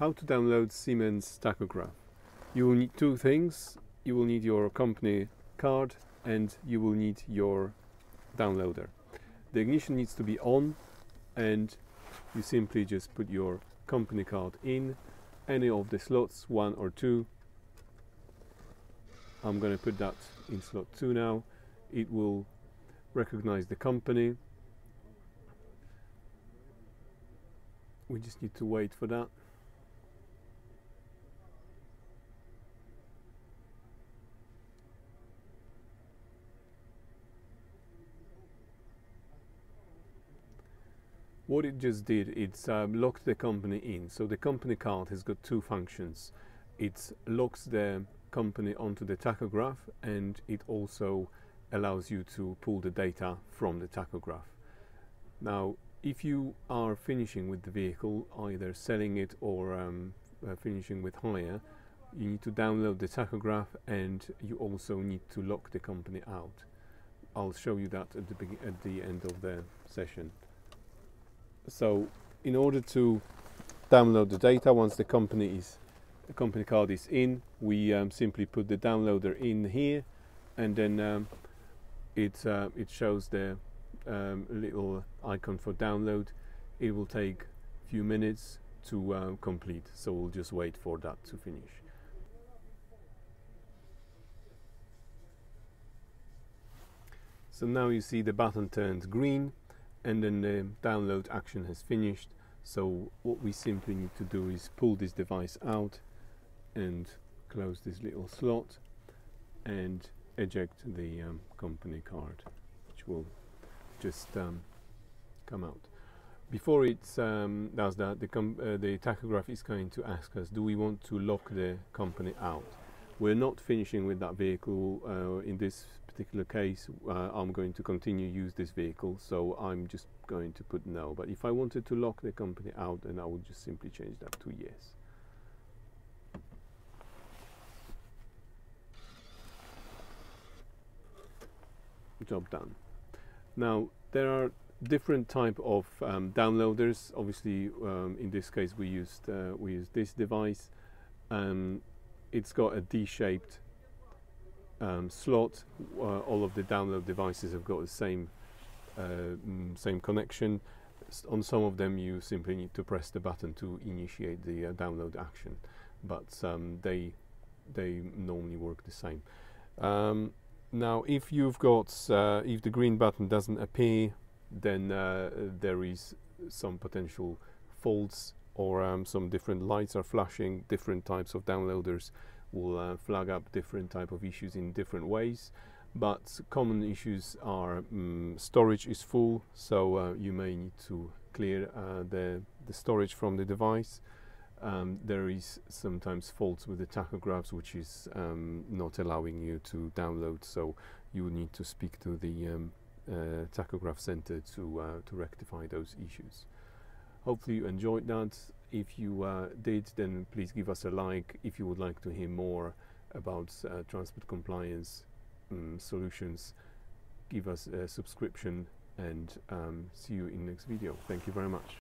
How to download Siemens Tachograph. You will need two things. You will need your company card and you will need your downloader. The ignition needs to be on and you simply just put your company card in any of the slots, 1 or 2. I'm going to put that in slot 2 now. It will recognize the company. We just need to wait for that. What it just did, it's locked the company in. So the company card has got two functions. It locks the company onto the tachograph and it also allows you to pull the data from the tachograph. Now, if you are finishing with the vehicle, either selling it or finishing with hire, you need to download the tachograph and you also need to lock the company out. I'll show you that at the end of the session. So in order to download the data, once the company card is in, we simply put the downloader in here, and then it shows the little icon for download. It will take a few minutes to complete, so we'll just wait for that to finish. So now you see the button turns green, and then the download action has finished. So what we simply need to do is pull this device out and close this little slot and eject the company card, which will just come out. Before it does that, the tachograph is going to ask us, do we want to lock the company out? We're not finishing with that vehicle in this particular case. I'm going to continue use this vehicle, so I'm just going to put no. But if I wanted to lock the company out, then I would just simply change that to yes. Job done. Now there are different type of downloaders. Obviously, in this case we used this device. It's got a D-shaped slot. All of the download devices have got the same connection. On some of them you simply need to press the button to initiate the download action, but they normally work the same. Now if you've got if the green button doesn't appear, then there is some potential faults or some different lights are flashing. Different types of downloaders will flag up different type of issues in different ways, but common issues are storage is full, so you may need to clear the storage from the device. There is sometimes faults with the tachographs, which is not allowing you to download, so you will need to speak to the tachograph center to rectify those issues. Hopefully you enjoyed that. If you did, then please give us a like. If you would like to hear more about transport compliance solutions, give us a subscription, and see you in the next video. Thank you very much.